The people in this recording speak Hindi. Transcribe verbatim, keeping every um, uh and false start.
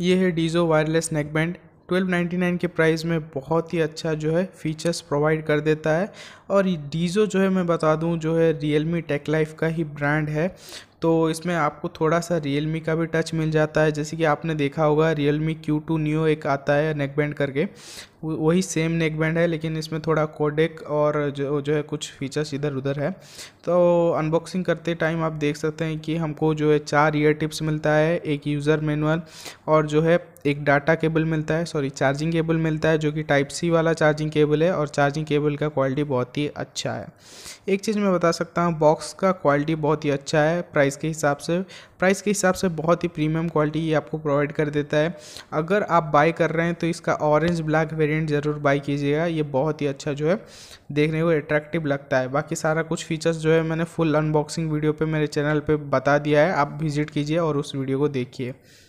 ये है Dizo wireless neckband. Twelve ninety nine के प्राइस में बहुत ही अच्छा जो है फीचर्स प्रोवाइड कर देता है। और डीज़ो जो है मैं बता दूं जो है रियलमी टेक लाइफ का ही ब्रांड है, तो इसमें आपको थोड़ा सा रियलमी का भी टच मिल जाता है। जैसे कि आपने देखा होगा रियलमी क्यू टू नियो एक आता है नेकबैंड करके, वही सेम नेकबैंड है, लेकिन इसमें थोड़ा कोडेक और जो जो है कुछ फीचर्स इधर उधर है। तो अनबॉक्सिंग करते टाइम आप देख सकते हैं कि हमको जो है चार ईयर टिप्स मिलता है, एक यूज़र मैनुअल और जो है एक डाटा केबल मिलता है, सॉरी चार्जिंग केबल मिलता है जो कि टाइप सी वाला चार्जिंग केबल है। और चार्जिंग केबल का क्वालिटी बहुत ही अच्छा है। एक चीज़ मैं बता सकता हूँ, बॉक्स का क्वालिटी बहुत ही अच्छा है। प्राइस के हिसाब से प्राइस के हिसाब से बहुत ही प्रीमियम क्वालिटी ये आपको प्रोवाइड कर देता है। अगर आप बाय कर रहे हैं तो इसका ऑरेंज ब्लैक वेरिएंट ज़रूर बाय कीजिएगा, ये बहुत ही अच्छा जो है देखने को अट्रैक्टिव लगता है। बाकी सारा कुछ फीचर्स जो है मैंने फुल अनबॉक्सिंग वीडियो पे मेरे चैनल पे बता दिया है, आप विजिट कीजिए और उस वीडियो को देखिए।